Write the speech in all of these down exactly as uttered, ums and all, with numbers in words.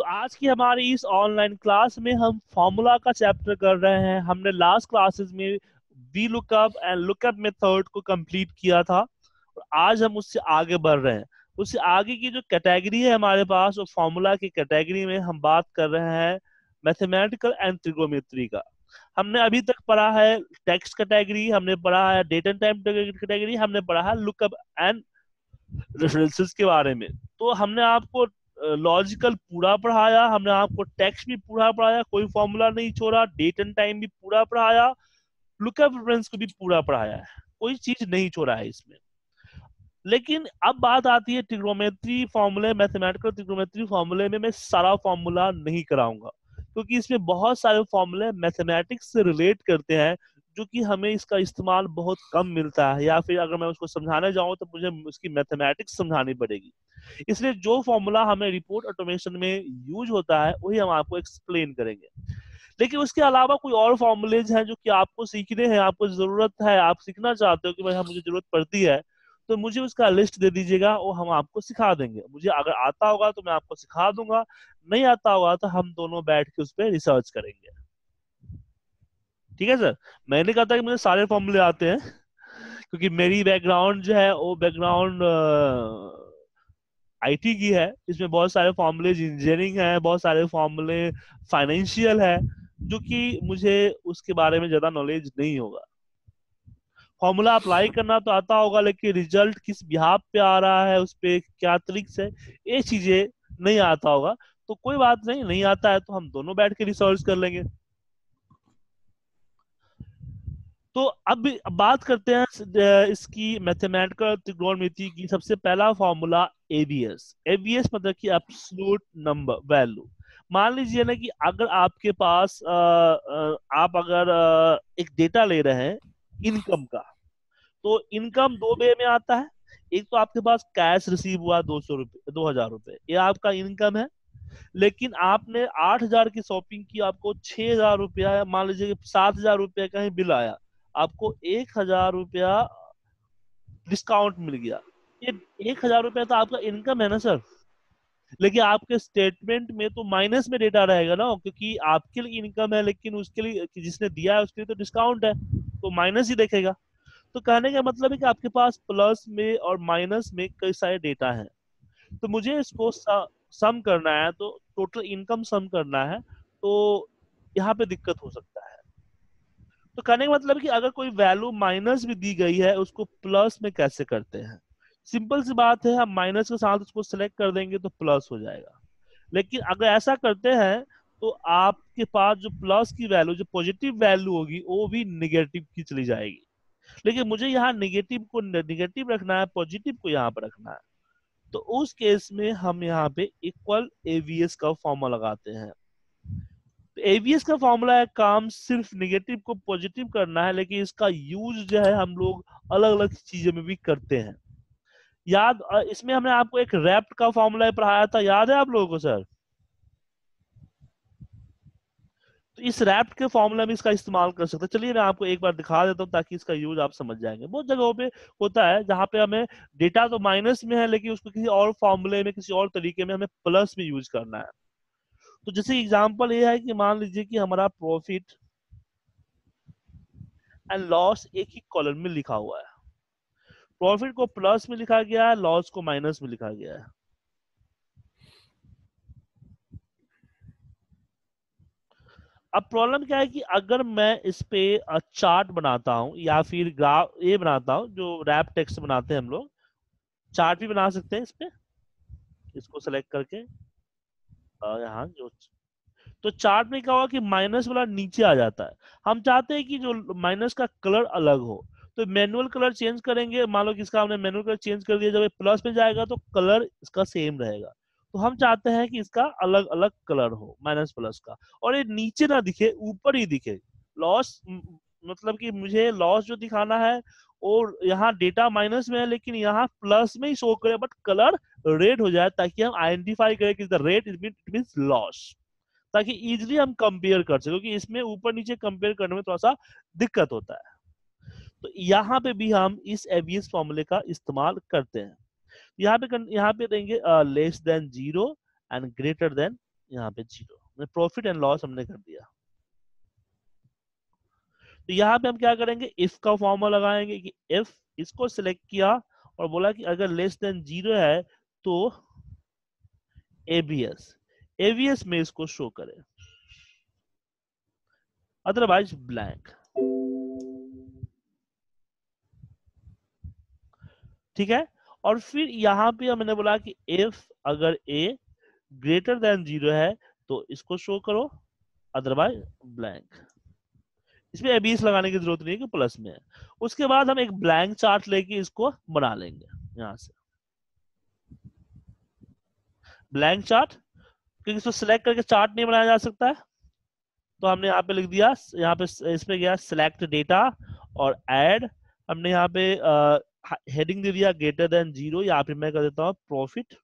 तो आज की हमारी इस ऑनलाइन क्लास में हम फॉर्मूला का चैप्टर कर रहे हैं। हमने लास्ट क्लासेस में V lookup and lookup method को कंप्लीट किया था और आज हम उससे आगे बढ़ रहे हैं। उससे आगे की जो कैटेगरी है हमारे पास, वो फॉर्मूला की कैटेगरी में हम बात कर रहे हैं मैथमेटिकल एंड ट्रिग्नोमेट्री का। हमने अभी तक पढ़ा है टेक्स्ट कैटेगरी, हमने पढ़ा है डेट एंड टाइम कैटेगरी, हमने पढ़ा है लुकअप एंड रेफरेंसेस के बारे में। तो हमने आपको लॉजिकल पूरा पढ़ाया, हमने आपको टेक्स्ट भी पूरा पढ़ाया, कोई फॉर्मूला नहीं छोड़ा, डेट एंड टाइम भी पूरा पढ़ाया, लुकअप रेफरेंस को भी पूरा पढ़ाया है, कोई चीज नहीं छोड़ा है इसमें। लेकिन अब बात आती है ट्रिग्नोमेट्री फॉर्मूले, मैथमेटिकल ट्रिग्नोमेट्री फॉर्मूले में मैं सारा फॉर्मूला नहीं कराऊंगा क्योंकि इसमें बहुत सारे फॉर्मूले मैथमेटिक्स से रिलेट करते हैं जो कि हमें इसका इस्तेमाल बहुत कम मिलता है, या फिर अगर मैं उसको समझाने जाऊं तो मुझे उसकी मैथमेटिक्स समझानी पड़ेगी। इसलिए जो फॉर्मूला हमें रिपोर्ट ऑटोमेशन में यूज होता है वही हम आपको एक्सप्लेन करेंगे। लेकिन उसके अलावा कोई और फॉर्मूलेज हैं जो कि आपको सीखने हैं, आपको जरूरत है, आप सीखना चाहते हो कि भाई मुझे जरूरत पड़ती है, तो मुझे उसका लिस्ट दे दीजिएगा और हम आपको सिखा देंगे। मुझे अगर आता होगा तो मैं आपको सिखा दूंगा, नहीं आता होगा तो हम दोनों बैठ के उस पर रिसर्च करेंगे। ठीक है सर, मैंने कहा था कि मुझे सारे फॉर्मूले आते हैं क्योंकि मेरी बैकग्राउंड जो है वो बैकग्राउंड आईटी की है। इसमें बहुत सारे फॉर्मूले इंजीनियरिंग है, बहुत सारे फॉर्मूले फाइनेंशियल है जो कि मुझे उसके बारे में ज्यादा नॉलेज नहीं होगा। फॉर्मूला अप्लाई करना तो आता होगा लेकिन रिजल्ट किस बिहाफ पे आ रहा है, उस पर क्या ट्रिक्स है, ये चीजें नहीं आता होगा। तो कोई बात नहीं, नहीं आता है तो हम दोनों बैठ के रिसर्च कर लेंगे। तो अब बात करते हैं इसकी मैथमेटिकल त्रिकोणमिति की। सबसे पहला फॉर्मूला एबीएस। एबीएस मतलब कि एब्सोल्यूट नंबर वैल्यू। मान लीजिए ना कि अगर आपके पास आ, आप अगर एक डेटा ले रहे हैं इनकम का, तो इनकम दो वे में आता है। एक तो आपके पास कैश रिसीव हुआ दो सौ रुपये दो हजार रुपये, ये आपका इनकम है, लेकिन आपने आठ हजार की शॉपिंग की, आपको छह हजार रुपया मान लीजिए सात हजार रुपया कहीं बिल आया, आपको एक हजार रुपया डिस्काउंट मिल गया। ये एक हजार रुपया तो आपका इनकम है ना सर, लेकिन आपके स्टेटमेंट में तो माइनस में डेटा रहेगा ना, क्योंकि आपके लिए इनकम है लेकिन उसके लिए जिसने दिया है उसके लिए तो डिस्काउंट है, तो माइनस ही देखेगा। तो कहने का मतलब है कि आपके पास प्लस में और माइनस में कई सारे डेटा है। तो मुझे इसको सम करना है, तो टोटल इनकम सम करना है, तो यहाँ पे दिक्कत हो सकता है। तो कहने का मतलब कि अगर कोई वैल्यू माइनस भी दी गई है उसको प्लस में कैसे करते हैं, सिंपल सी बात है, हम माइनस के साथ उसको सेलेक्ट कर देंगे तो प्लस हो जाएगा। लेकिन अगर ऐसा करते हैं तो आपके पास जो प्लस की वैल्यू, जो पॉजिटिव वैल्यू होगी, वो भी निगेटिव की चली जाएगी। लेकिन मुझे यहाँ निगेटिव को निगेटिव रखना है, पॉजिटिव को यहाँ पर रखना है। तो उस केस में हम यहाँ पे इक्वल एवीएस का फॉर्मूला लगाते हैं। एवीएस का फॉर्मूला है, काम सिर्फ नेगेटिव को पॉजिटिव करना है, लेकिन इसका यूज जो है हम लोग अलग अलग चीजों में भी करते हैं। याद इसमें हमने आपको एक रैप्ट का फॉर्मूला पढ़ाया था, याद है आप लोगों को सर? तो इस रैप्ट के फॉर्मूला में इसका इस्तेमाल कर सकते हैं। चलिए मैं आपको एक बार दिखा देता हूँ ताकि इसका यूज आप समझ जाएंगे। बहुत जगहों पे होता है जहाँ पे हमें डेटा तो माइनस में है लेकिन उसको किसी और फॉर्मूले में, किसी और तरीके में हमें प्लस में यूज करना है। तो जैसे एग्जांपल ये है कि मान लीजिए कि हमारा प्रॉफिट एंड लॉस एक ही कॉलम में लिखा हुआ है। प्रॉफिट को प्लस में लिखा गया है, लॉस को माइनस में लिखा गया है। अब प्रॉब्लम क्या है कि अगर मैं इस पे चार्ट बनाता हूं या फिर ग्राफ ये बनाता हूं, जो रैप टेक्स्ट बनाते हैं हम लोग, चार्ट भी बना सकते हैं इस पे, इसको सेलेक्ट करके यहाँ जो, तो चार्ट में क्या हुआ कि माइनस वाला नीचे आ जाता है। हम चाहते हैं कि जो माइनस का कलर अलग हो, तो मैनुअल कलर चेंज करेंगे। मान लो कि इसका हमने मैनुअल कलर चेंज कर दिया, जब ये प्लस में जाएगा तो कलर इसका सेम रहेगा। तो हम चाहते हैं कि इसका अलग अलग कलर हो माइनस प्लस का, और ये नीचे ना दिखे, ऊपर ही दिखे। लॉस मतलब कि मुझे लॉस जो दिखाना है, और यहाँ डेटा माइनस में है लेकिन यहाँ प्लस में ही शो करे, बट कलर रेड हो जाए ताकि हम आइडेंटिफाई करें कि रेड इट मींस लॉस, ताकि इजीली हम कंपेयर कर सकें, क्योंकि इसमें ऊपर नीचे कंपेयर करने में थोड़ा सा दिक्कत होता है। तो यहाँ पे भी हम इस एबीएस फॉर्मूले का इस्तेमाल करते हैं। यहाँ पे यहाँ पे देंगे less than zero and greater than यहाँ पे जीरो, प्रॉफिट एंड लॉस हमने कर दिया। तो यहाँ पे हम क्या करेंगे, इफ का फॉर्मूला लगाएंगे कि इफ इसको सिलेक्ट किया और बोला कि अगर लेस देन जीरो है तो एबीएस, एबीएस में इसको शो करें, अदरवाइज ब्लैंक। ठीक है, और फिर यहां पे हमने बोला कि इफ अगर ए ग्रेटर देन जीरो है तो इसको शो करो, अदरवाइज ब्लैंक। इसमें एबीएस लगाने की जरूरत नहीं है कि प्लस में है। उसके बाद हम एक ब्लैंक चार्ट लेके इसको बना लेंगे, यहां से ब्लैंक चार्ट, क्योंकि इसको सिलेक्ट करके चार्ट नहीं बनाया जा सकता है। तो हमने यहाँ पे लिख दिया, यहाँ पे इसमें गया सिलेक्ट डेटा और ऐड, हमने यहाँ पे हेडिंग दे दिया ग्रेटर देन जीरो, यहाँ पे मैं कर देता हूँ प्रॉफिट,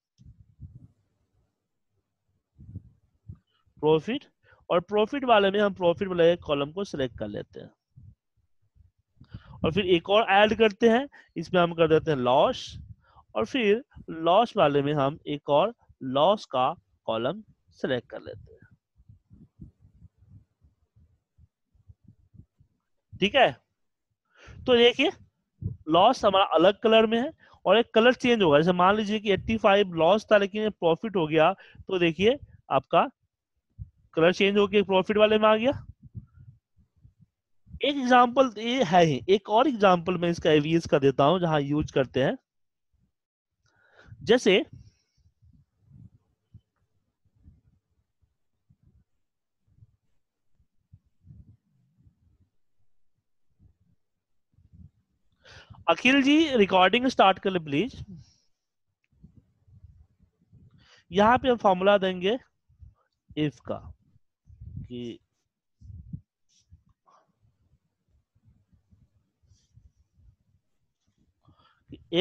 प्रॉफिट और प्रॉफिट वाले में हम प्रॉफिट वाले कॉलम को सिलेक्ट कर लेते हैं और फिर एक और ऐड करते हैं, इसमें हम कर देते हैं लॉस और फिर लॉस वाले में हम एक और लॉस का कॉलम सिलेक्ट कर लेते हैं। ठीक है, तो देखिए लॉस हमारा अलग कलर में है और एक कलर चेंज होगा, जैसे मान लीजिए कि पचासी लॉस था लेकिन प्रॉफिट हो गया, तो देखिए आपका कलर चेंज होकर प्रॉफिट वाले में आ गया। एक एग्जांपल ये है ही, एक और एग्जांपल मैं इसका एवीएस का देता हूं जहां यूज करते हैं। जैसे अखिल जी रिकॉर्डिंग स्टार्ट कर ले प्लीज। यहां पे हम फॉर्मूला देंगे इफ का कि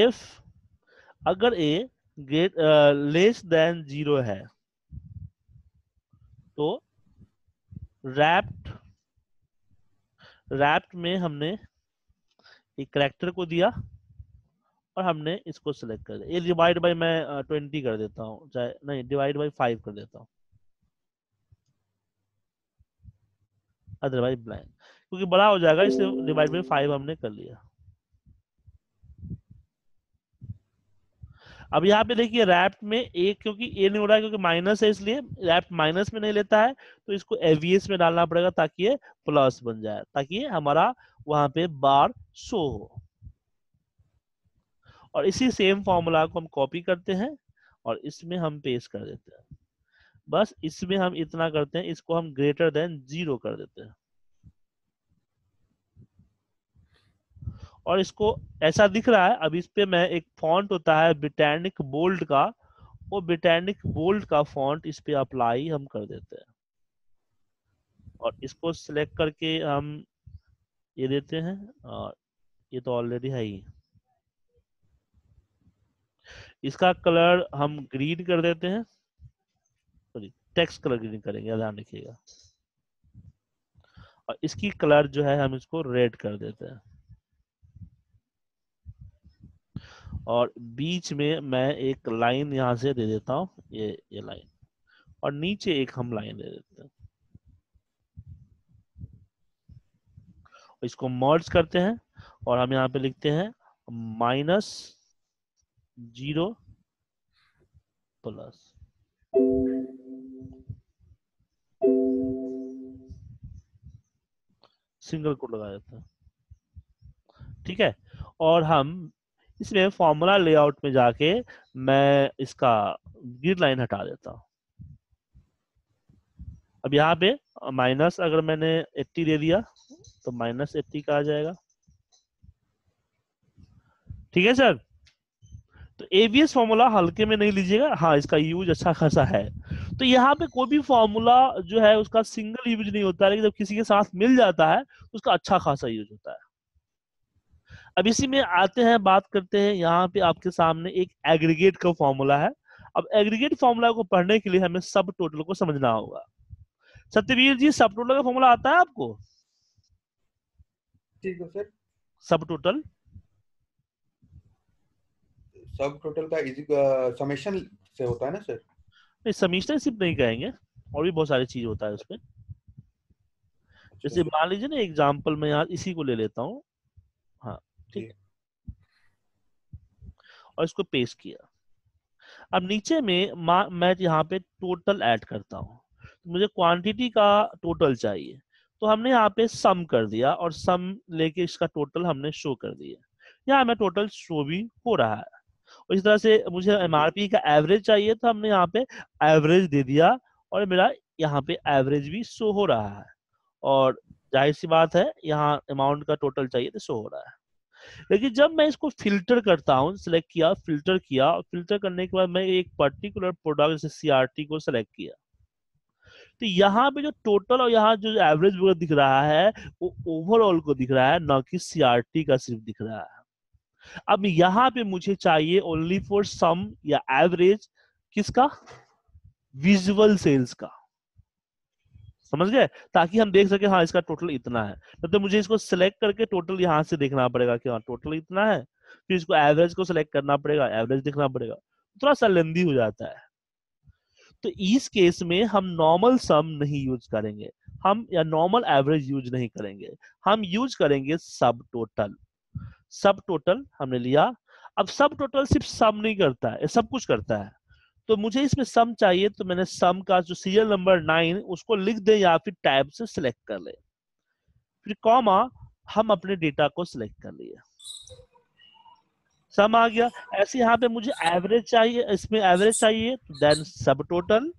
इफ अगर A great less than zero है तो रैप्ट, रैप्ट में हमने एक करैक्टर को दिया और हमने इसको सिलेक्ट कर दिया। डिवाइड बाय मैं ट्वेंटी कर देता हूँ, चाहे नहीं डिवाइड बाय फाइव कर देता हूँ, अदरवाइज ब्लैंक, क्योंकि बड़ा हो जाएगा इसलिए डिवाइड बाय फाइव हमने कर लिया। अब यहाँ पे देखिए रैप्ट में एक, क्योंकि ए नहीं हो रहा है क्योंकि माइनस है, इसलिए रैप्ट माइनस में नहीं लेता है, तो इसको एवीएस में डालना पड़ेगा ताकि ये प्लस बन जाए, ताकि ये हमारा वहां पे बार शो हो। और इसी सेम फॉर्मूला को हम कॉपी करते हैं और इसमें हम पेस्ट कर देते हैं। बस इसमें हम इतना करते हैं, इसको हम ग्रेटर देन जीरो कर देते हैं और इसको ऐसा दिख रहा है। अब इस पे मैं एक फॉन्ट होता है ब्रिटानिक बोल्ड का, वो ब्रिटानिक बोल्ड का फॉन्ट इस पे अप्लाई हम कर देते हैं और इसको सिलेक्ट करके हम ये देते हैं, और ये तो ऑलरेडी है ही। इसका कलर हम ग्रीन कर देते हैं, सॉरी टेक्स्ट कलर ग्रीन करेंगे, ध्यान रखिएगा। और इसकी कलर जो है हम इसको रेड कर देते हैं और बीच में मैं एक लाइन यहां से दे देता हूं, ये ये लाइन, और नीचे एक हम लाइन दे देते हैं। इसको मर्ज करते हैं और हम यहाँ पे लिखते हैं minus zero plus. Single quote लगा देते हैं। ठीक है, और हम इसमें फॉर्मूला लेआउट में जाके मैं इसका ग्रिड लाइन हटा देता हूँ। अब यहाँ पे माइनस अगर मैंने अस्सी दे दिया तो माइनस अस्सी का आ जाएगा। ठीक है सर, तो एबीएस फॉर्मूला हल्के में नहीं लीजिएगा, हाँ इसका यूज अच्छा खासा है। तो यहाँ पे कोई भी फॉर्मूला जो है उसका सिंगल यूज नहीं होता, लेकिन जब किसी के साथ मिल जाता है तो उसका अच्छा खासा यूज होता है। अब इसी में आते हैं, बात करते हैं, यहाँ पे आपके सामने एक एग्रीगेट का फॉर्मूला है। अब एग्रीगेट फॉर्मूला को पढ़ने के लिए हमें सब टोटल को समझना होगा। सत्यवीर जी, सब टोटल का फॉर्मूला आता है आपको? ठीक है सर, सब टोटल, सब टोटल का समेशन से होता है ना सर? नहीं, समेशन सिर्फ नहीं कहेंगे, और भी बहुत सारी चीज होता है उसमें। जैसे मान लीजिए ना एग्जांपल में यहाँ इसी को ले लेता हूँ, हाँ ठीक, और इसको पेश किया। अब नीचे में मैं यहाँ पे टोटल ऐड करता हूँ, तो मुझे क्वांटिटी का टोटल चाहिए, तो हमने यहाँ पे सम कर दिया और सम लेके इसका टोटल हमने शो कर दिया। यहाँ मैं टोटल शो भी हो रहा है। और इस तरह से मुझे एमआरपी का एवरेज चाहिए, तो हमने यहाँ पे एवरेज दे दिया और मेरा यहाँ पे एवरेज भी शो हो रहा है। और जाहिर सी बात है यहाँ अमाउंट का टोटल चाहिए तो शो हो रहा है। लेकिन जब मैं इसको फिल्टर करता हूँ, सिलेक्ट किया, फिल्टर किया, और फिल्टर करने के बाद मैं एक पर्टिकुलर प्रोडक्ट जैसे सीआरटी को सिलेक्ट किया, तो यहाँ पे जो टोटल और यहाँ जो एवरेज वगैरह दिख रहा है वो ओवरऑल को दिख रहा है, ना कि सीआरटी का सिर्फ दिख रहा है। अब यहाँ पे मुझे चाहिए ओनली फॉर सम या एवरेज, किसका? विजुअल सेल्स का। समझ गए? ताकि हम देख सके हाँ इसका टोटल इतना है। तब तो मुझे इसको सिलेक्ट करके टोटल यहाँ से देखना पड़ेगा कि हाँ टोटल इतना है, फिर इसको एवरेज को सिलेक्ट करना पड़ेगा, एवरेज देखना पड़ेगा, थोड़ा सा लेंदी हो जाता है। तो इस केस में हम नॉर्मल सम नहीं यूज करेंगे, हम या नॉर्मल एवरेज यूज नहीं करेंगे, हम यूज करेंगे सब टोटल। सब टोटल हमने लिया। अब सब टोटल सिर्फ सम नहीं करता है, सब कुछ करता है। तो मुझे इसमें सम चाहिए, तो मैंने सम का जो सीरियल नंबर नाइन उसको लिख दें या फिर टैब से सिलेक्ट कर ले, फिर कॉमा, हम अपने डेटा को सिलेक्ट कर लिए, सम आ गया। ऐसे यहाँ पे मुझे एवरेज चाहिए, इसमें एवरेज चाहिए, देन सब टोटल,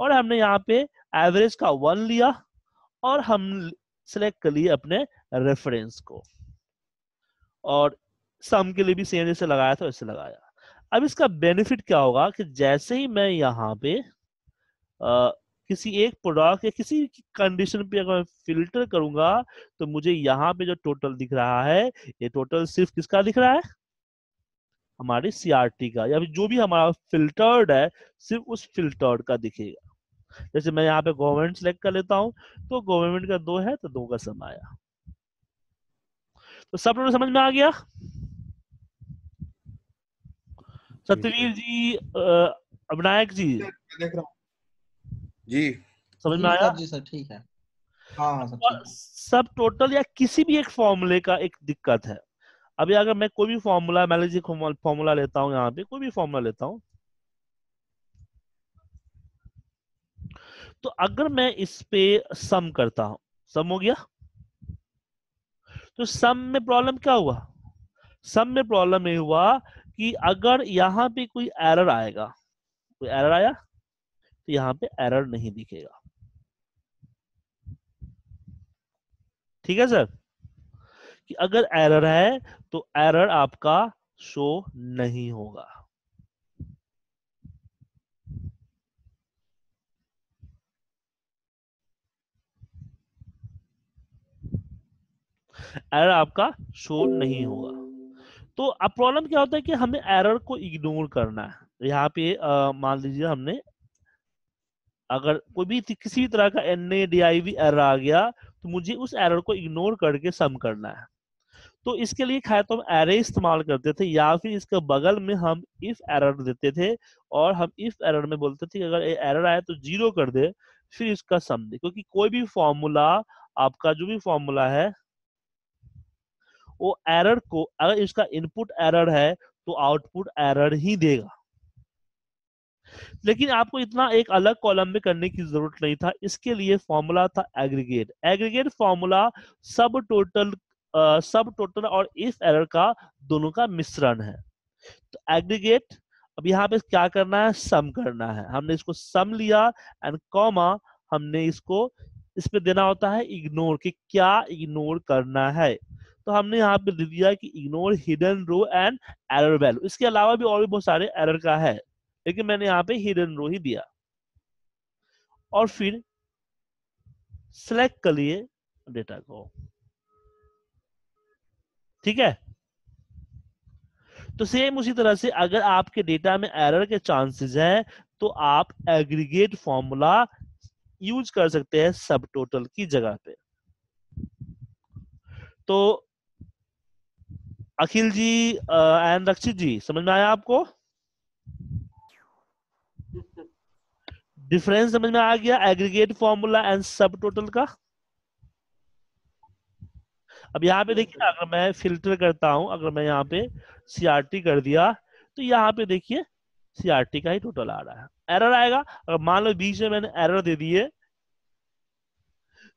और हमने यहाँ पे एवरेज का वन लिया और हम सिलेक्ट कर लिए अपने रेफरेंस को, और सम के लिए भी सेम जैसे लगाया था वैसे लगाया। अब इसका बेनिफिट क्या होगा कि जैसे ही मैं यहाँ पे आ, किसी एक प्रोडक्ट या किसी कंडीशन पे अगर मैं फिल्टर करूंगा, तो मुझे यहाँ पे जो टोटल दिख रहा है, ये टोटल सिर्फ किसका दिख रहा है? हमारे सीआरटी का, या जो भी हमारा फिल्टर्ड है सिर्फ उस फिल्टर्ड का दिखेगा। जैसे मैं यहाँ पे गवर्नमेंट सेलेक्ट कर लेता हूँ, तो गवर्नमेंट का दो है तो दो का सम आया। तो सब लोग समझ में आ गया? सत्यवीर जी, अविनायक जी, जी समझ में आया जी? सर ठीक है। हाँ, सब, सब टोटल या किसी भी एक फॉर्मूले का एक दिक्कत है। अभी अगर मैं कोई भी फॉर्मूला, मान लीजिए फॉर्मूला लेता हूँ, यहाँ पे कोई भी फॉर्मूला लेता हूँ, तो अगर मैं इस पे सम करता हूँ, सम हो गया, तो सम में प्रॉब्लम क्या हुआ? सम में प्रॉब्लम ये हुआ कि अगर यहाँ पे कोई एरर आएगा, कोई एरर आया तो यहाँ पे एरर नहीं दिखेगा। ठीक है सर? कि अगर एरर है तो एरर आपका शो नहीं होगा। एरर आपका शो नहीं होगा। तो अब प्रॉब्लम क्या होता है कि हमें एरर को इग्नोर करना है। यहाँ पे मान लीजिए हमने अगर कोई भी किसी भी तरह का N A D I V error आ गया, तो मुझे उस एरर को इग्नोर करके सम करना है। तो इसके लिए खाया तो हम एरे इस्तेमाल करते थे, या फिर इसके बगल में हम इफ एरर देते थे, और हम इफ एरर में बोलते थे कि अगर एरर आए तो जीरो कर दे, फिर इसका सम दे। क्योंकि कोई भी फॉर्मूला, आपका जो भी फॉर्मूला है, वो एरर को, अगर इसका इनपुट एरर है तो आउटपुट एरर ही देगा। लेकिन आपको इतना एक अलग कॉलम में करने की जरूरत नहीं था। इसके लिए फॉर्मूला था एग्रीगेट। एग्रीगेट फॉर्मूला सब टोटल सब टोटल और इफ एरर का दोनों का मिश्रण है। तो एग्रीगेट, अब यहाँ पे क्या करना है? सम करना है। हमने इसको सम लिया एंड कॉमा, हमने इसको इस पे देना होता है इग्नोर, कि क्या इग्नोर करना है। तो हमने यहाँ पे दे दिया कि ignore hidden row and error value. इसके अलावा भी और भी बहुत सारे एरर का है, लेकिन मैंने यहाँ पे हिडन रो ही दिया, और फिर सिलेक्ट कर लिए डेटा को। ठीक है? तो सेम उसी तरह से अगर आपके डेटा में एरर के चांसेस हैं, तो आप एग्रीगेट फॉर्मूला यूज कर सकते हैं सब टोटल की जगह पे। तो अखिल जी एंड रक्षित जी, समझ में आया आपको? डिफरेंस समझ में आ गया एग्रीगेट फॉर्मूला एंड सब टोटल का। अब यहाँ पे देखिए अगर मैं फिल्टर करता हूं, अगर मैं यहाँ पे सीआरटी कर दिया तो यहाँ पे देखिए सीआरटी का ही टोटल आ रहा है। एरर आएगा अगर मान लो बीच में मैंने एरर दे दिए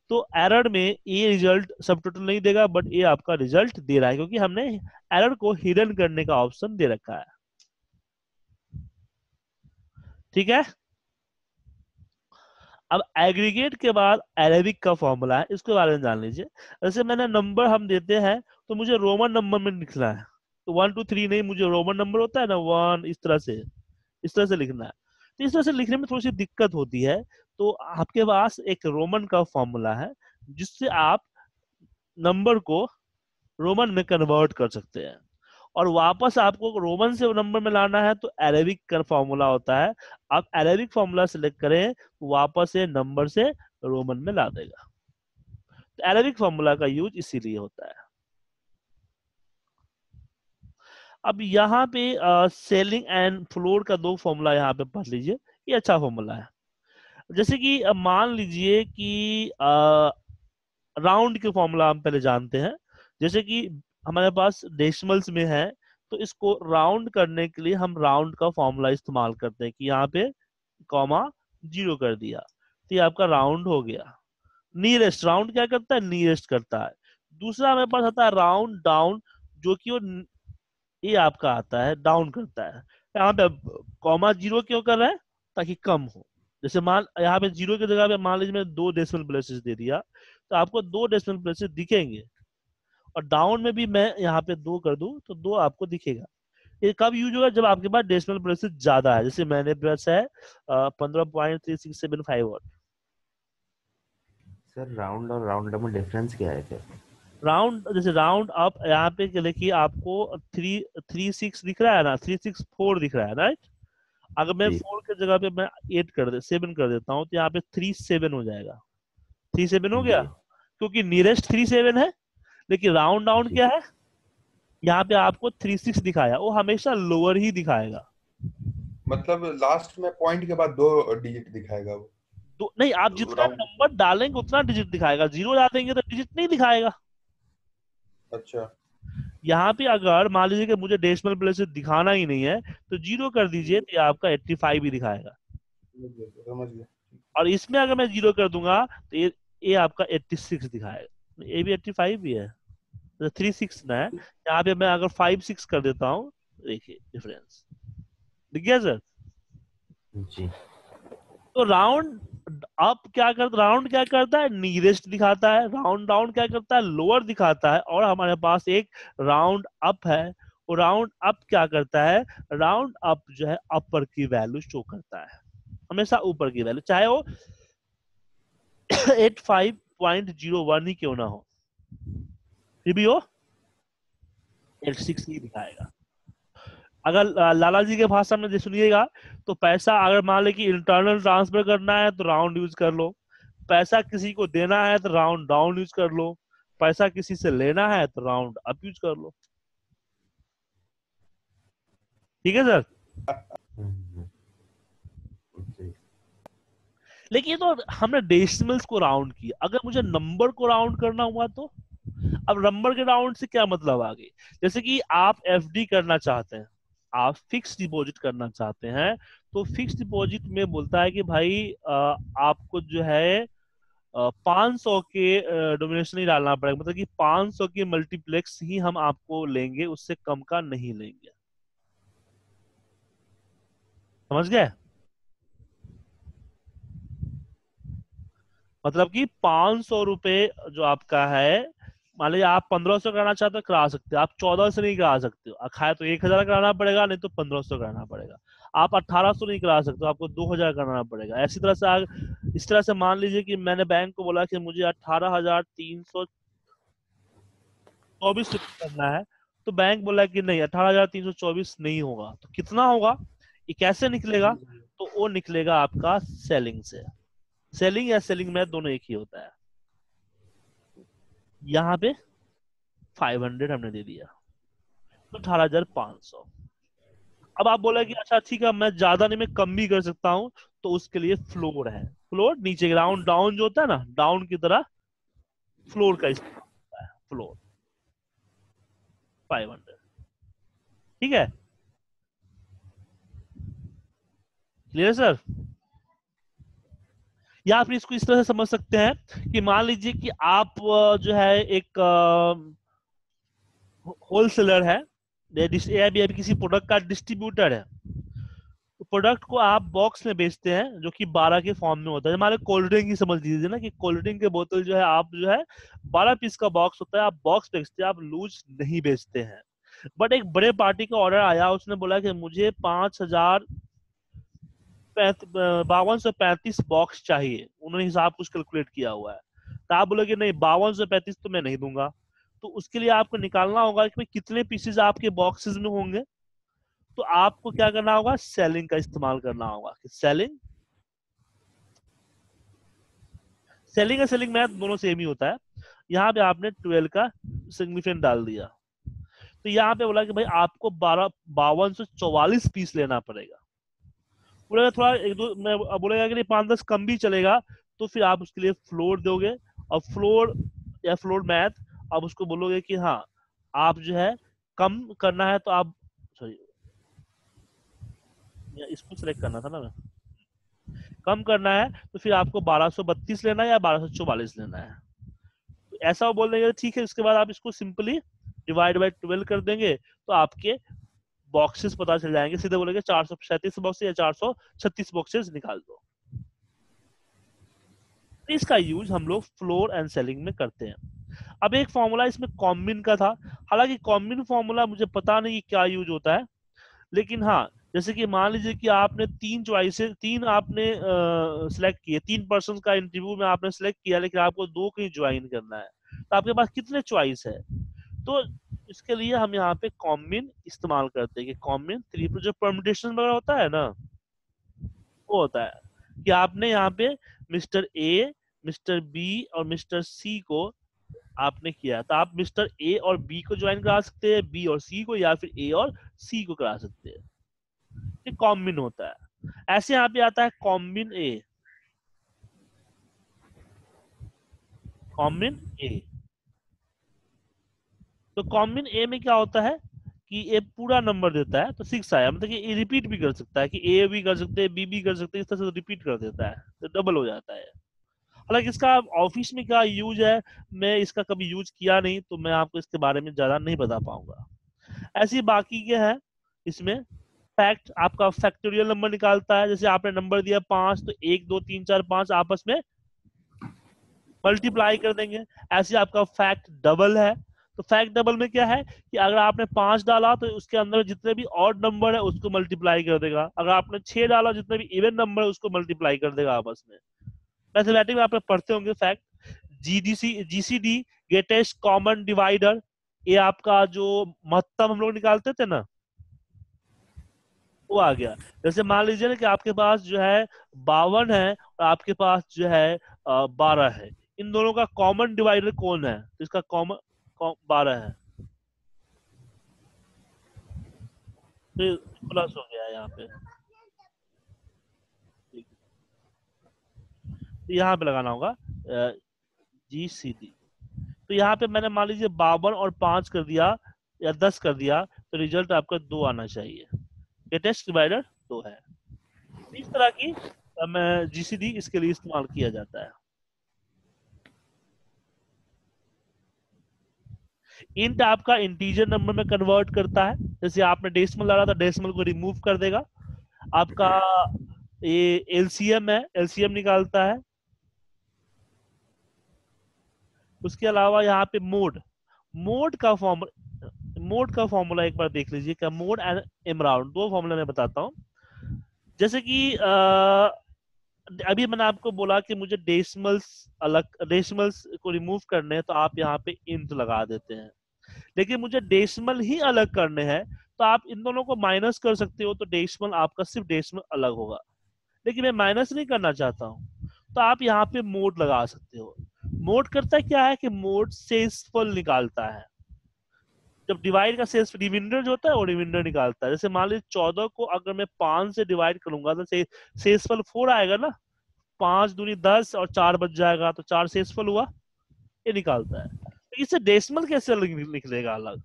तो एरर में ए रिजल्ट सब टोटल नहीं देगा बट ये आपका रिजल्ट दे रहा है क्योंकि हमने एरर को हिडन करने का ऑप्शन दे रखा है। ठीक है, अब एग्रीगेट के बाद अरेबिक का फॉर्मूला है, इसके बारे में जान लीजिए। जैसे मैंने नंबर हम देते हैं तो मुझे रोमन नंबर में लिखना है तो वन टू थ्री नहीं, मुझे रोमन नंबर होता है ना वन, इस तरह से इस तरह से लिखना है। तो इस तरह से लिखने में थोड़ी सी दिक्कत होती है तो आपके पास एक रोमन का फॉर्मूला है जिससे आप नंबर को रोमन में कन्वर्ट कर सकते हैं और वापस आपको रोमन से नंबर में लाना है तो अरेबिक का फॉर्मूला होता है। आप अरेबिक फॉर्मूला सिलेक्ट करें तो वापस ये नंबर से रोमन में ला देगा। तो अरेबिक फॉर्मूला का यूज इसीलिए होता है। अब यहाँ पे सेलिंग एंड फ्लोर का दो फॉर्मूला यहाँ पे पढ़ लीजिए, ये अच्छा फॉर्मूला है। जैसे कि मान लीजिए कि राउंड के फॉर्मूला हम पहले जानते हैं, जैसे कि हमारे पास डेसिमल्स में है तो इसको राउंड करने के लिए हम राउंड का फॉर्मूला इस्तेमाल करते हैं कि यहाँ पे कॉमा जीरो कर दिया तो ये आपका राउंड हो गया। नियरेस्ट राउंड क्या करता है, नियरेस्ट करता है। दूसरा हमारे पास आता है राउंड डाउन जो कि वो ये आपका आता है डाउन करता है। यहाँ पे कॉमा जीरो क्यों कर रहा है, ताकि कम हो। जैसे मान यहाँ पे जीरो की जगह पे मान लीजिए मैंने दो डेसिमल प्लेसेस दे दिया तो आपको दो डेसिमल प्लेसेस दिखेंगे और डाउन में भी मैं यहाँ पे दो कर दूं तो दो आपको दिखेगा। ये कब यूज होगा, जब आपके पास डेसिमल प्लेसेस ज्यादा है। जैसे मैंने प्लस है पंद्रह point three six seven five. और सर राउंड और राउंड अप में डिफरेंस क्या है सर? राउंड जैसे राउंड अप यहाँ पे देखिए आपको थ्री थ्री सिक्स दिख रहा है ना, थ्री सिक्स फोर दिख रहा है राइट। अगर मैं फोर की जगह पे मैं एट कर दे सेवन कर देता हूँ तो यहाँ पे थ्री सेवन हो जाएगा। थ्री सेवन हो गया क्योंकि नियरेस्ट थ्री सेवन है। लेकिन राउंड डाउन क्या है, यहाँ पे आपको थ्री सिक्स दिखाया, वो हमेशा लोअर ही दिखाएगा। मतलब लास्ट में पॉइंट के बाद दो डिजिट दिखाएगा वो। दो नहीं, आप जितना नंबर डालेंगे उतना डिजिट दिखाएगा, जीरो डाल देंगे तो डिजिट नहीं दिखाएगा। अच्छा, यहाँ पे अगर मान लीजिए कि मुझे डेसिमल प्लेसेस दिखाना ही नहीं है तो जीरो कर दीजिए तो आपका पचासी ही दिखाएगा। समझ गया। और इसमें अगर मैं जीरो कर दूंगा तो ये ये आपका छियासी दिखाएगा, ये भी पचासी भी है तो छत्तीस ना है। यहाँ पे मैं अगर छप्पन कर देता हूँ, देखिए डिफरेंस दिख गया सर जी। तो राउंड आप क्या करता राउंड क्या करता है, नियरेस्ट दिखाता है। राउंड डाउन क्या करता है, लोअर दिखाता है। और हमारे पास एक राउंड अप है, और राउंड अप क्या करता है, राउंड अप जो है अपर की वैल्यू शो करता है, हमेशा ऊपर की वैल्यू, चाहे वो पचासी पॉइंट जीरो एक ही क्यों ना हो, फिर भी वो छियासी ही दिखाएगा। अगर लाला जी के भाषा में सुनिएगा तो पैसा अगर मान ले कि इंटरनल ट्रांसफर करना है तो राउंड यूज कर लो, पैसा किसी को देना है तो राउंड डाउन यूज कर लो, पैसा किसी से लेना है तो राउंड अप यूज कर लो। ठीक है सर। लेकिन ये तो हमने डेसिमल्स को राउंड किया, अगर मुझे नंबर को राउंड करना हुआ तो अब नंबर के राउंड से क्या मतलब आ गई। जैसे कि आप एफडी करना चाहते हैं, आप फिक्स डिपॉजिट करना चाहते हैं तो फिक्स डिपॉजिट में बोलता है कि भाई आपको जो है पाँच सौ के डोमिनेशन ही डालना पड़ेगा, मतलब कि पाँच सौ के मल्टीप्लेक्स ही हम आपको लेंगे, उससे कम का नहीं लेंगे। समझ गए, मतलब कि पाँच सौ रुपये जो आपका है, मान लीजिए आप पंद्रह सौ कराना चाहते हो करा सकते हो, आप चौदह से नहीं करा सकते हो, खाए तो एक हजार कराना पड़ेगा, नहीं तो पंद्रह सौ कराना पड़ेगा। आप अठारह सौ नहीं करा सकते हो, आपको दो हजार कराना पड़ेगा। इसी तरह से इस तरह से मान लीजिए कि मैंने बैंक को बोला कि मुझे अठारह हजार तीन सौ चौबीस रुपये करना है तो बैंक बोला कि नहीं अठारह हजार तीन सौ चौबीस नहीं होगा, तो कितना होगा, ये कैसे निकलेगा, तो वो निकलेगा आपका सेलिंग से। सेलिंग या सेलिंग में दोनों एक ही होता है। यहाँ पे पाँच सौ हमने दे दिया तो अठारह हजार पाँच सौ। अब आप बोला कि अच्छा ठीक है मैं ज्यादा नहीं मैं कम भी कर सकता हूँ, तो उसके लिए फ्लोर है। फ्लोर नीचे राउंड डाउन जो होता है ना, डाउन की तरह फ्लोर का इस्तेमाल होता है। फ्लोर फाइव हंड्रेड ठीक है, क्लियर सर? या फिर इसको इस तरह से समझ सकते हैं कि मान लीजिए कि आप जो है एक होलसेलर है या भी किसी प्रोडक्ट का डिस्ट्रीब्यूटर है, तो प्रोडक्ट को आप बॉक्स में बेचते हैं जो कि बारह के फॉर्म में होता है। हमारे कोल्ड ड्रिंक ही समझ लीजिए ना कि कोल्ड ड्रिंक के बोतल जो है आप जो है बारह पीस का बॉक्स होता है, आप बॉक्स बेचते हैं, आप लूज नहीं बेचते हैं। बट एक बड़े पार्टी का ऑर्डर आया, उसने बोला कि मुझे पांच हजार बावन सौ पैंतीस बॉक्स चाहिए, उन्होंने हिसाब कुछ कैलकुलेट किया हुआ है। तो आप बोलोगे नहीं बावन सौ पैंतीस तो मैं नहीं दूंगा। तो उसके लिए आपको निकालना होगा कि कितने पीसेस आपके बॉक्सेस में होंगे। तो आपको क्या करना होगा, सेलिंग का इस्तेमाल करना होगा। सेलिंग सेलिंग और सेलिंग मैथ दोनों सेम ही होता है। यहाँ पे आपने ट्वेल्व का सिग्निफिकेंट डाल दिया, तो यहाँ पे बोला कि भाई आपको बारह बावन सौ चौवालीस पीस लेना पड़ेगा। बोलेगा थोड़ा एक दो मैं बोलेगा कि पाँच दस कम भी चलेगा, तो फिर आप उसके लिए फ्लोर दोगे। और फ्लोर या फ्लोर मैथ आप उसको बोलोगे कि हाँ आप जो है कम करना है, तो आप सॉरी इसको सेलेक्ट करना था ना मैं, कम करना है तो फिर आपको बारह सौ बत्तीस लेना है या बारह सौ चौवालीस लेना है। तो ऐसा वो बोल देंगे ठीक है। उसके बाद आप इसको सिंपली डिवाइड बाई ट्वेल्व कर देंगे, तो आपके बॉक्सेस पता चल जाएंगे। सीधे बोलेंगे चार सौ सैंतीस बॉक्सेस या चार सौ छत्तीस बॉक्सेस निकाल दो। इसका यूज हम लोग फ्लोर एंड सेलिंग में करते हैं। अब एक फॉर्मूला इसमें कॉम्बिन का था, हालांकि कॉम्बिन फॉर्मूला मुझे पता नहीं क्या यूज होता है, लेकिन हाँ जैसे कि मान लीजिए कि आपने तीन चॉइसेस तीन आपने सिलेक्ट किए, तीन पर्सन का इंटरव्यू में आपने सिलेक्ट किया, लेकिन आपको दो कहीं ज्वाइन करना है, तो आपके पास कितने चॉइस है? तो इसके लिए हम यहाँ पे कॉम्बिन इस्तेमाल करते हैं कि कॉम्बिन थ्री पर जो परम्यूटेशन वगैरह होता है ना, वो होता है कि आपने यहाँ पे मिस्टर ए, मिस्टर बी और मिस्टर सी को आपने किया, तो आप मिस्टर ए और बी को ज्वाइन करा सकते हैं, बी और सी को, या फिर ए और सी को करा सकते हैं। ये कॉम्बिन होता है। ऐसे यहाँ पे आता है कॉम्बिन ए, कॉम्बिन ए। तो कॉम्बिन ए में क्या होता है कि ए पूरा नंबर देता है, तो सिक्स आया, मतलब कि ए रिपीट भी कर सकता है, कि ए भी कर सकते हैं, बी भी कर सकते हैं, इस तरह से रिपीट कर देता है, तो डबल हो जाता है। हालांकि इसका ऑफिस में क्या यूज है, मैं इसका कभी यूज किया नहीं, तो मैं आपको इसके बारे में ज्यादा नहीं बता पाऊंगा। ऐसे ही बाकी क्या है इसमें, फैक्ट आपका फैक्टोरियल नंबर निकालता है। जैसे आपने नंबर दिया पांच, तो एक दो तीन चार पांच आपस में मल्टीप्लाई कर देंगे। ऐसे आपका फैक्ट डबल है, तो फैक्ट डबल में क्या है कि अगर आपने पांच डाला तो उसके अंदर जितने भी ऑड नंबर है उसको मल्टीप्लाई कर देगा, अगर आपने छह डाला जितने भी इवन नंबर है उसको मल्टीप्लाई कर देगा आपस में। मैथमेटिक्स में आप पढ़ते होंगे fact, GDC GCD greatest common divider, ये आपका जो महत्तम हम लोग निकालते थे ना वो आ गया। जैसे मान लीजिए ना कि आपके पास जो है बावन है और आपके पास जो है बारह है, इन दोनों का कॉमन डिवाइडर कौन है? तो इसका कॉमन बारह है, फिर प्लस हो गया यहाँ पे, तो यहाँ पे लगाना होगा जी सी डी। तो यहाँ पे मैंने मान लीजिए बावन और पांच कर दिया या दस कर दिया, तो रिजल्ट आपका दो आना चाहिए, लेटेस्ट डिवाइडर दो है। इस तरह की जी सी डी इसके लिए इस्तेमाल किया जाता है। इंट आपका इंटीजर नंबर में कन्वर्ट करता है, जैसे आपने डेसिमल डाला था डेसिमल को रिमूव कर देगा। आपका ये एलसीएम है, एलसीएम निकालता है। उसके अलावा यहाँ पे मोड, मोड का फॉर्मूला मोड का फॉर्मूला एक बार देख लीजिए, क्या मोड एंड एमराउंड, दो फॉर्मूला मैं बताता हूँ। जैसे कि आ, अभी मैंने आपको बोला कि मुझे डेसिमल्स अलग डेसिमल्स को रिमूव करने हैं, तो आप यहाँ पे इंट लगा देते हैं, लेकिन मुझे डेसिमल ही अलग करने हैं, तो आप इन दोनों को माइनस कर सकते हो, तो डेसिमल आपका सिर्फ डेसिमल अलग होगा, लेकिन मैं माइनस नहीं करना चाहता हूँ, तो आप यहाँ पे मोड लगा सकते हो। मोड करता क्या है कि मोड सेल्स फुल निकालता है। जब डिवाइड का सेल्स रिमाइंडर जो होता है वो रिमाइंडर निकालता है। जैसे मान लीजिए चौदह को अगर मैं पांच से डिवाइड करूंगा तो से, सेल्सफल फोर आएगा ना, पांच दूनी दस और चार बच जाएगा तो चार सेल्सफल हुआ, ये निकालता है। तो इससे डेसिमल कैसे निकलेगा अलग।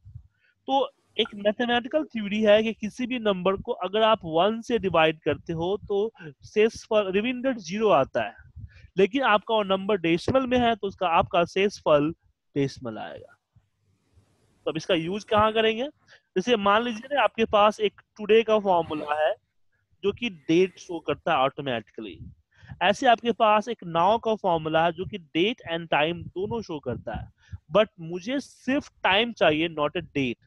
तो एक मैथमेटिकल थ्योरी है कि किसी भी नंबर को अगर आप वन से डिवाइड करते हो तो सेल्सफल रिमाइंडर जीरो आता है, लेकिन आपका वो नंबर डेसिमल में है तो उसका आपका सेल्सफल डेसिमल आएगा। तो अब इसका यूज कहाँ करेंगे, जैसे मान लीजिए ना आपके पास एक टुडे का फॉर्मूला है जो कि डेट शो करता है ऑटोमेटिकली, ऐसे आपके पास एक नाउ का फॉर्मूला है जो कि डेट एंड टाइम दोनों शो करता है, बट मुझे सिर्फ टाइम चाहिए नॉट ए डेट।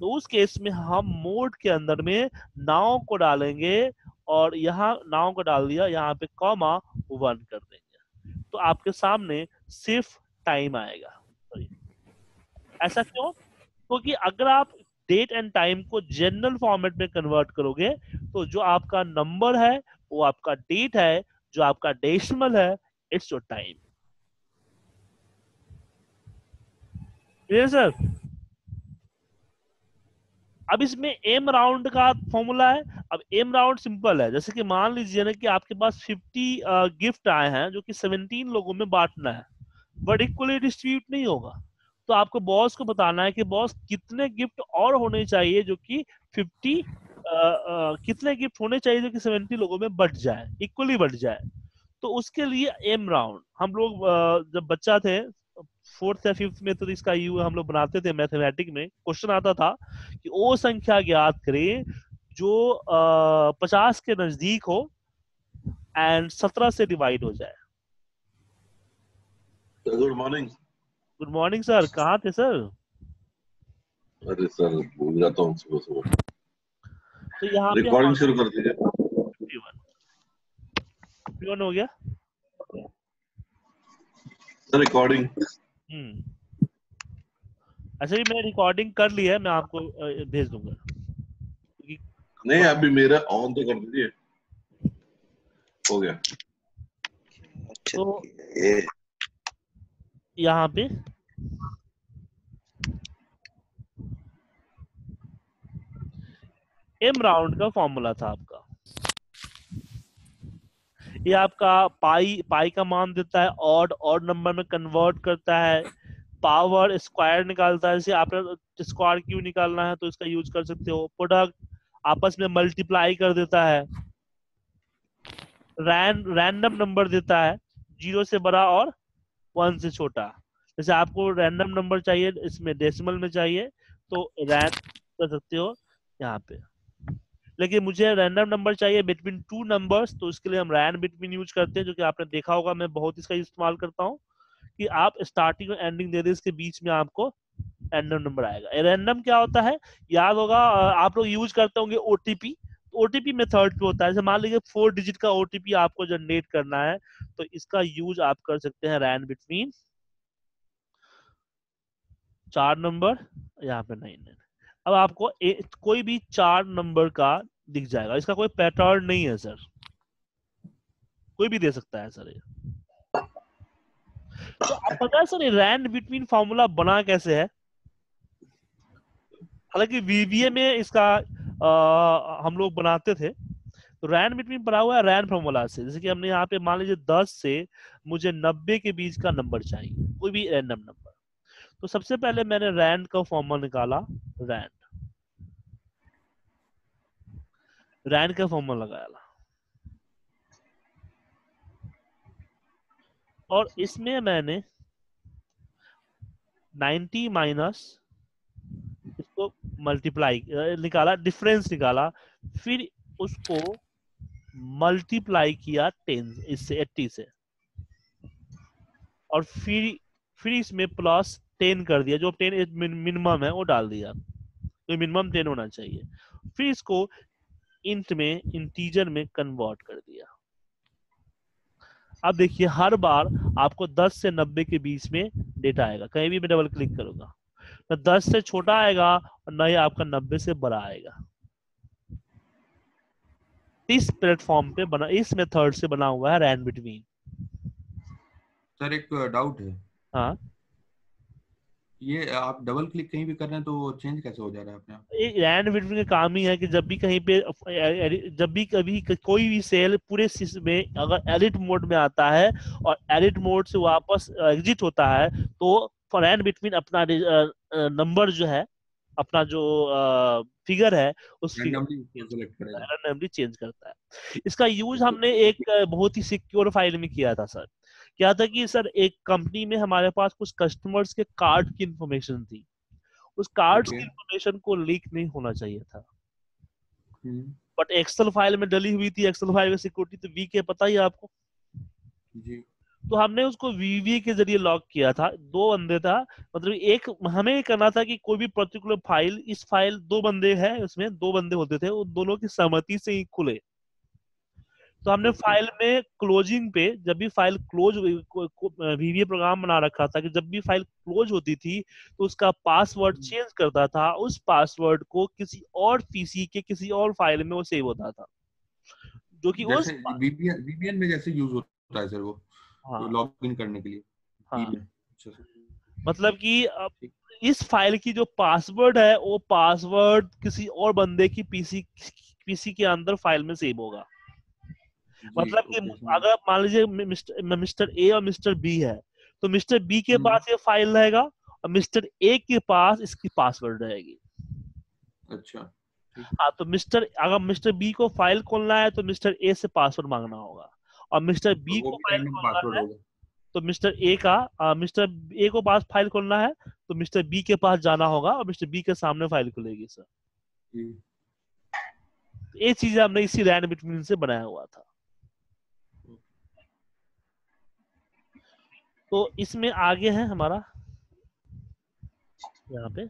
तो उस केस में हम मोड के अंदर में नाउ को डालेंगे और यहाँ नाउ को डाल दिया, यहाँ पे कॉमा वन कर देंगे, तो आपके सामने सिर्फ टाइम आएगा। ऐसा क्यों? क्योंकि तो अगर आप डेट एंड टाइम को जनरल फॉर्मेट में कन्वर्ट करोगे तो जो आपका नंबर है वो आपका डेट है, जो आपका डेसिमल है it's your time. Clear sir? अब इसमें एम राउंड का फॉर्मूला है। अब एम राउंड सिंपल है, जैसे कि मान लीजिए ना कि आपके पास फिफ्टी गिफ्ट आए हैं जो कि सत्रह लोगों में बांटना है, बट इक्वली डिस्ट्रीब्यूट नहीं होगा, तो आपको बॉस को बताना है कि बॉस कितने गिफ्ट और होने चाहिए जो कि फिफ्टी आ, आ, कितने गिफ्ट होने चाहिए जो कि सत्तर लोगों में बट जाए, इक्वली बट जाए। तो उसके लिए एम राउंड हम लोग जब बच्चा थे फोर्थ या फिफ्थ में तो इसका यू हम लोग बनाते थे मैथमेटिक में, क्वेश्चन आता था कि वो संख्या ज्ञात करें जो आ, पचास के नजदीक हो एंड सत्रह से डिवाइड हो जाए। Good morning. Good morning sir, कहाँ थे सर? अरे सर भूल जाता हूँ सुबह सुबह। तो यहाँ रिकॉर्डिंग शुरू कर दीजिए। फिफ्टी वन हो गया सर रिकॉर्डिंग। हम्म, अच्छा जी मैंने रिकॉर्डिंग कर ली है, मैं आपको भेज दूंगा। नहीं अभी मेरा ऑन तो कर दीजिए। हो गया तो ये यहाँ पे एम राउंड का फॉर्मूला था आपका, ये आपका पाई पाई का मान देता है, ऑड ऑड नंबर में कन्वर्ट करता है, पावर स्क्वायर निकालता है, जैसे आपने स्क्वायर क्यू निकालना है तो इसका यूज कर सकते हो, प्रोडक्ट आपस में मल्टीप्लाई कर देता है, रैंड रैंडम नंबर देता है जीरो से बड़ा और वन से छोटा। जैसे आपको रैंडम नंबर चाहिए इसमें डेसिमल में चाहिए तो रैंड कर सकते हो यहाँ पे, लेकिन मुझे रैंडम नंबर चाहिए बिटवीन टू नंबर्स तो उसके लिए हम रैंड बिटवीन यूज करते हैं, जो कि आपने देखा होगा मैं बहुत इसका इस्तेमाल करता हूँ कि आप स्टार्टिंग और एंडिंग दे दें, इसके बीच में आपको रैंडम नंबर आएगा। रैंडम क्या होता है याद होगा आप लोग यूज करते होंगे ओटीपी, ओटीपी मेथड पे होता है। जैसे मान लीजिए फोर डिजिट का ओटीपी आपको जनरेट करना है तो इसका यूज आप कर सकते हैं रैंड बिटवीन चार नंबर, यहाँ पे नहीं नहीं अब आपको ए, कोई भी चार नंबर का दिख जाएगा, इसका कोई पैटर्न नहीं है सर, कोई भी दे सकता है सर ये। तो आप पता है सर ये रैंड बिटवीन फॉर्मूला बना कैसे है? हालांकि वीबीए में इसका आ, हम लोग बनाते थे, तो रैंड बिटवीन बना हुआ है रैंड फॉर्मूला से। जैसे कि हमने यहाँ पे मान लीजिए दस से मुझे नब्बे के बीच का नंबर चाहिए, कोई भी रैंडम नंबर, तो सबसे पहले मैंने रैंड का फॉर्मूला निकाला, रैंड रैंड का फॉर्मूला लगाया और इसमें मैंने नाइन्टी माइनस इसको मल्टीप्लाई निकाला, डिफरेंस निकाला, फिर उसको मल्टीप्लाई किया टेन इससे अस्सी से और फिर फिर इसमें प्लस टेन कर दिया, जो टेन मिनिमम है वो डाल दिया, तो मिनिमम टेन होना चाहिए, फिर इसको इंट में इंटीजर में कन्वर्ट कर दिया। अब देखिए हर बार आपको दस से नब्बे के बीच में डेटा आएगा, कहीं भी मैं डबल क्लिक करूंगा ना दस से छोटा आएगा और ना ही आपका नब्बे से बड़ा आएगा। इस प्लेटफॉर्म पे बना, इस मेथड से बना हुआ है रैंड बिटवीन। सर एक डाउट है, हाँ ये आप डबल क्लिक कहीं भी कर रहे हैं तो चेंज कैसे हो जा रहा है अपने आप? ये रैंड बिटवीन का काम ही है कि जब भी कहीं पे जब भी कभी कोई भी सेल पूरे में अगर एडिट मोड में आता है और एडिट मोड से वापस एग्जिट होता है तो रैंड बिटवीन अपना नंबर जो है अपना जो फिगर है उसकी रैंडमली चेंज करता है। इसका यूज हमने एक बहुत ही सिक्योर फाइल में किया था सर। क्या था कि सर एक कंपनी में हमारे पास कुछ कस्टमर्स के कार्ड की इंफॉर्मेशन थी, उस कार्ड okay. की इंफॉर्मेशन को लीक नहीं होना चाहिए था okay. बट एक्सेल फाइल में डली हुई थी, एक्सेल फाइल में सिक्योरिटी तो वीक है पता ही आपको जी। तो हमने उसको वीबीए के जरिए लॉक किया था, दो बंदे था मतलब एक हमें करना था कि कोई भी पर्टिकुलर फाइल, इस फाइल दो बंदे हैं उसमें दो बंदे होते थे वो दोनों की सहमति से ही खुले। तो हमने फाइल में क्लोजिंग पे जब भी फाइल क्लोज वीबीए प्रोग्राम बना रखा था कि जब भी फाइल क्लोज होती थी तो उसका पासवर्ड चेंज करता था, उस पासवर्ड को किसी और पीसी के किसी और फाइल में वो सेव होता था जो कि उस वीबीएन में जैसे यूज होता है सर वो लॉग इन करने के लिए। हाँ। मतलब कि इस फाइल की जो पासवर्ड है वो पासवर्ड किसी और बंदे की पीसी पीसी के अंदर फाइल में सेव होगा। मतलब कि अगर मान लीजिए मिस्टर ए और मिस्टर बी है तो मिस्टर बी के पास ये फाइल रहेगा और मिस्टर ए के पास इसकी पासवर्ड रहेगी। अच्छा। हाँ तो मिस्टर अगर मिस्टर बी को फाइल खोलना है तो मिस्टर ए से पासवर्ड मांगना होगा और मिस्टर बी को फाइल खोलना है तो मिस्टर ए का मिस्टर ए को पास फाइल खोलना है तो मिस्टर बी के पास जाना होगा और मिस्टर बी के सामने फाइल खुलेगी सर। ये चीजें हमने इसी रैंड बिटवीन से बनाया हुआ था। तो इसमें आगे है हमारा यहाँ पे।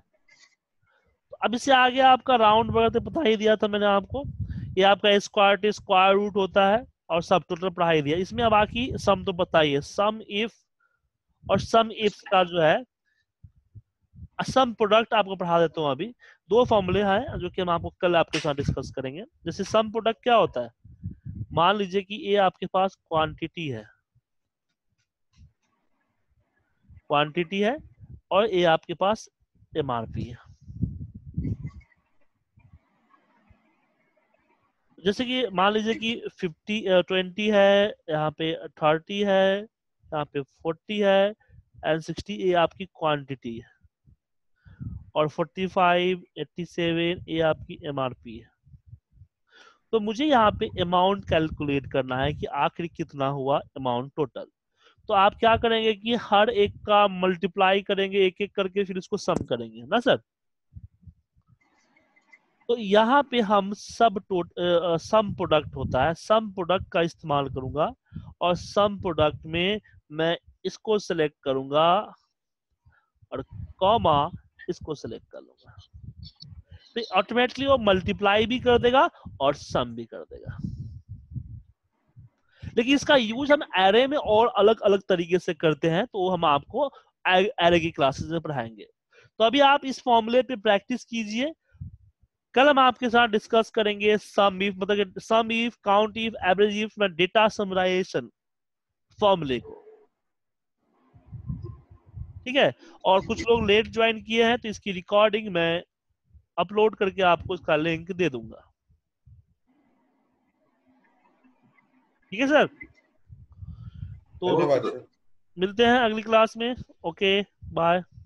अब इससे आगे आपका राउंड वगैरह पता ही दिया था मैंने आपको, ये आपका स्क्वायर टी स्क्वायर रूट होता है और सब टोटल पढ़ा ही दिया। इसमें अब बाकी सम तो पता ही है, सम इफ और सम इफ का जो है सम प्रोडक्ट आपको पढ़ा देता हूँ। अभी दो फॉर्मूले हैं जो कि हम आपको कल आपके साथ डिस्कस करेंगे। जैसे सम प्रोडक्ट क्या होता है, मान लीजिए कि ये आपके पास क्वांटिटी है क्वांटिटी है और ये आपके पास एमआरपी है। जैसे कि मान लीजिए कि फिफ्टी ट्वेंटी है, यहाँ पे थर्टी है, यहाँ पे फोर्टी है एंड सिक्सटी, ये आपकी क्वांटिटी है और फोर्टी फाइव, एटी सेवन ये आपकी एमआरपी है। तो मुझे यहाँ पे अमाउंट कैलकुलेट करना है कि आखिर कितना हुआ अमाउंट टोटल। तो आप क्या करेंगे कि हर एक का मल्टीप्लाई करेंगे एक एक करके फिर उसको सम करेंगे ना सर। तो यहाँ पे हम सब टोटल सम प्रोडक्ट होता है, सम प्रोडक्ट का इस्तेमाल करूंगा और सम प्रोडक्ट में मैं इसको सिलेक्ट करूंगा और कॉमा इसको सिलेक्ट कर लूंगा तो ऑटोमेटिकली वो मल्टीप्लाई भी कर देगा और सम भी कर देगा। लेकिन इसका यूज हम एरे में और अलग अलग तरीके से करते हैं तो हम आपको एरे की क्लासेस में पढ़ाएंगे। तो अभी आप इस फॉर्मूले पे प्रैक्टिस कीजिए। कल हम आपके साथ डिस्कस करेंगे सम इफ, मतलब sum if, count if, average if में डेटा समराइजेशन फॉर्मूले को, ठीक है। और कुछ लोग लेट ज्वाइन किए हैं तो इसकी रिकॉर्डिंग मैं अपलोड करके आपको इसका लिंक दे दूंगा, ठीक है सर। तो मिलते हैं अगली क्लास में। Okay bye.